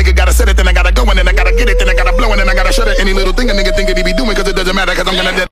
nigga gotta set it, then I gotta go, and then I gotta get it, then I gotta blow, and then I gotta shut it. Any little thing a nigga thinking he be doing, cause it doesn't matter, cause I'm gonna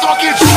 Fuck it.